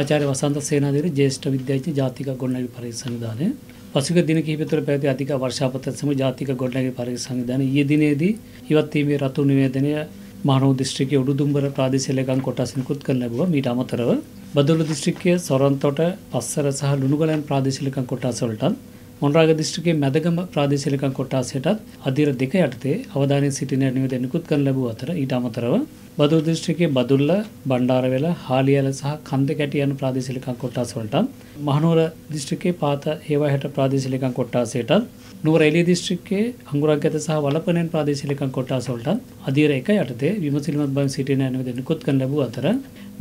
आचार्य वसंत सेनाधीर ज्येष्ठ विद्यार्थी जातिक गौंडगिरी पारिक संविधान पसुगे दिन की प्रति अधिक वर्षापत जातिक गौंडगिरी पारिक संविधान यह दिन इवती रतु निवेदन मानव दृष्टिके उडुदुंबर प्रादेशिक लेखांग कोटासन कुत्कल्लबुवा मीटा मतरव बदलू दृष्टिके सोरंतोट पस्सर सह लुणुगलन प्रादेशिक लेखांग कोटास वलटन මොණරාග දිස්ත්‍රික්කයේ මැදගම ප්‍රාදේශීය ලේකම් කොටාසයටත් අධීර දෙක යටතේ අවධානය සිටින නිවේදන නිකුත් කරන ලැබුව අතර ඊට අමතරව බදුල්ල දිස්ත්‍රික්කයේ බදුල්ල, බණ්ඩාරවැල, හාලියල සහ කන්දකැටි යන ප්‍රාදේශීය ලේකම් කොටාස වලට මහනුවර දිස්ත්‍රික්කයේ පාත හේවැහැට ප්‍රාදේශීය ලේකම් කොටාසයටත් නුවර එළිය දිස්ත්‍රික්කයේ අඟුරක්ගැත සහ වලපනෙන් ප්‍රාදේශීය ලේකම් කොටාස වලට අධීර එක යටතේ විමසිලිමත් බව සිටින නිවේදන නිකුත් කරන ලැබුව අතර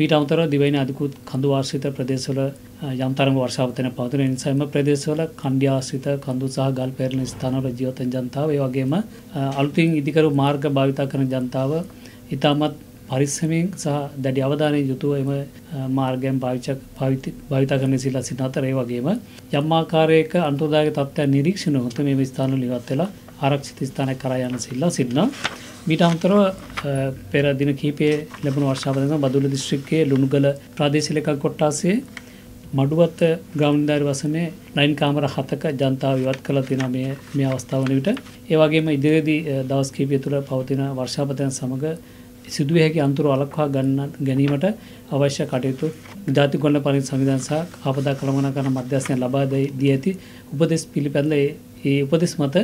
ඊට අමතරව දිවයින අධිකෘත කඳු ආශ්‍රිත ප්‍රදේශවල යම් තරම් වර්ෂාපතන පවතින නිසාම ප්‍රදේශවල කණ්ඩියා ආශ්‍රිත කඳු සහ ගල් පෙරළෙන ස්ථානවල ජීවත් වන ජනතාව ඒ වගේම අලුතින් ඉදිකරු මාර්ග භාවිත කරන ජනතාව ඉතාමත් පරිස්සමෙන් සහ දැඩි අවධානයෙන් යුතුව එම මාර්ගයන් භාවිත කරන සිලා සිට අතර ඒ වගේම යම් ආකාරයක අන්තර්දායක තත්ත්වයන් නිරීක්ෂණය වුත් මේ ස්ථානවල ඉවත් වෙලා ආරක්ෂිත ස්ථානයක් කරා යන සිලා සිටන ඊට අමතරව පෙර දින කීපයේ ලැබුණු වර්ෂාපතන බදුල්ල දිස්ත්‍රික්කයේ ලුණුගල ප්‍රාදේශීය ලේකම් කොට්ටාසයේ මඩුවත් ග්‍රාමනිදාරි වසමේ ලයින් කාමර 7ක ජනතාව විවත් කළ තින මේ අවස්ථාව වන විට ඒ වගේම ඉදිරියේදී දවස් කිහිපය තුළ පවතින වර්ෂාපතයන් සමග සිදුවේ හැකි අන්තර වළක්වා ගැනීමට අවශ්‍ය කටයුතු ජාතික ගොඩනැගිලි පරිණත සංවිධානය සහ ආපදා කළමනාකරණ මධ්‍යස්ථානය ලබා දී ඇති උපදෙස් පිළිපැදලා ඒ උපදෙස් මත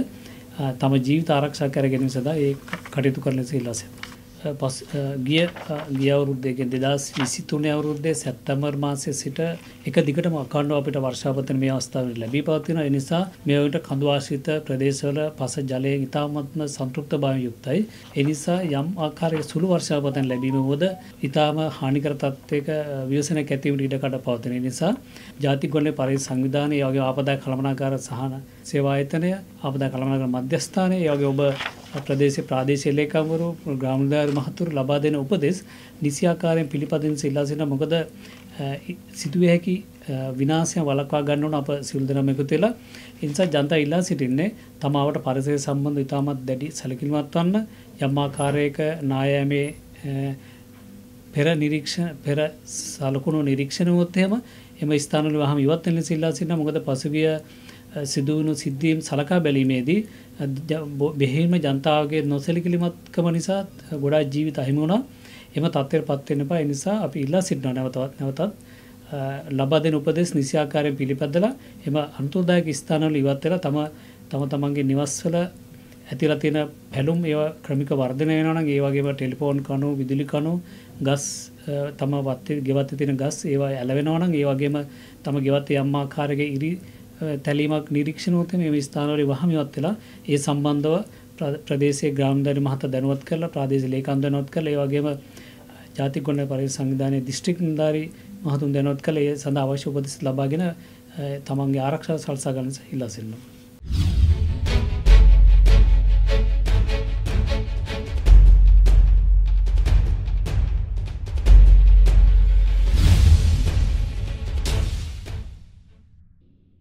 තම ජීවිත ආරක්ෂා කර ගැනීම සඳහා ඒ කටයුතු කරන සියලස ගිය අවුරුද්දේ 2023 අවුරුද්දේ සැප්තැම්බර් මාසයේ සිට එක දිගටම අඛණ්ඩව අපිට වර්ෂාපතන මේ අවස්ථාවේ ලැබී පවතින ඒ නිසා මේ වුණට කඳු ආශ්‍රිත ප්‍රදේශවල පස ජලයේ ඉතාමත්ම සම්පූර්ණ භාවය යුක්තයි ඒ නිසා යම් ආකාරයක සුළු වර්ෂාපතන ලැබීම මොද ඉතාම හානිකර තත්ත්වයක ව්‍යසනයක් ඇති වීමට ඉඩ කඩ පවතින නිසා ජාතික ගොඩනැගිලි පරිසර සංවිධානය ඒ වගේ ආපදා කළමනාකාර සහන සේවා ආයතනය ආපදා කළමනාකාර මධ්‍යස්ථානය ඒ වගේ ඔබ ප්‍රදේශයේ ප්‍රාදේශීය ලේකම්වරු ග්‍රාමදාර මහතුරු ලබා දෙන උපදෙස් නිසියාකාරයෙන් පිළිපදින් සිල්ලා සිටින මොකද සිටුවේ හැකි විනාශය වළක්වා ගන්න ඕන අප සිල් දනම එකතු වෙලා ඒ නිසා ජනතා ඉල්ලා සිටින්නේ තමාවට පරිසරය සම්බන්ධ ඉතාමත් දැඩි සැලකිලිමත් වන්න යම් ආකාරයක නායෑමේ පෙර සලකුණු නිරීක්ෂණ වොත් එහෙම ස්ථානවල වහම ඉවත් වෙන සිල්ලා සිටින මොකද පසුගිය සිදුවුණු සිද්ධීම් සලකා බැලීමේදී බෙහෙම ජනතාවගේ නොසැලකිලිමත්කම නිසා ගොඩාක් ජීවිත අහිමි වුණා. එම තත්ත්වයටපත් වෙන්න එපා. ඒ නිසා අපි ඉල්ලා සිටිනවා නැවතත් ලබා දෙන උපදෙස් නිසියාකාරයෙන් පිළිපැදලා එම අනුතෝදායක ස්ථානවල ඉවත් වෙලා තමන්ගේ නිවස්වල ඇතිලා තියෙන පැලුම් ඒවා ක්‍රමික වර්ධනය වෙනවා නම් ඒ වගේම ටෙලිෆෝන් කණු විදුලි කණු ගස් තම ගෙවත්තේ තියෙන ගස් ඒවා ඇලවෙනවා නම් ඒ වගේම තම ගෙවත්තේ යම් ආකාරයක ඉරි තැලීමක් නිරීක්ෂණ වුත් මේ ස්ථානවල වහම ඉවත් වෙලා ඒ සම්බන්ධව ප්‍රදේශයේ ග්‍රාමදාරි මහතා දැනුවත් කරලා ප්‍රාදේශීය ලේකම් දැනුවත් කරලා ඒ වගේම ජාතික ගොඩනැගිලි පරිසර සංවිධානයේ දිස්ත්‍රික් නිලධාරි මහතුන් දැනුවත් කළේ ඒ සඳහා අවශ්‍ය උපදෙස් ලබාගෙන තමන්ගේ ආරක්ෂාව සලසා ගන්න ඉල්ලා සිටිනවා.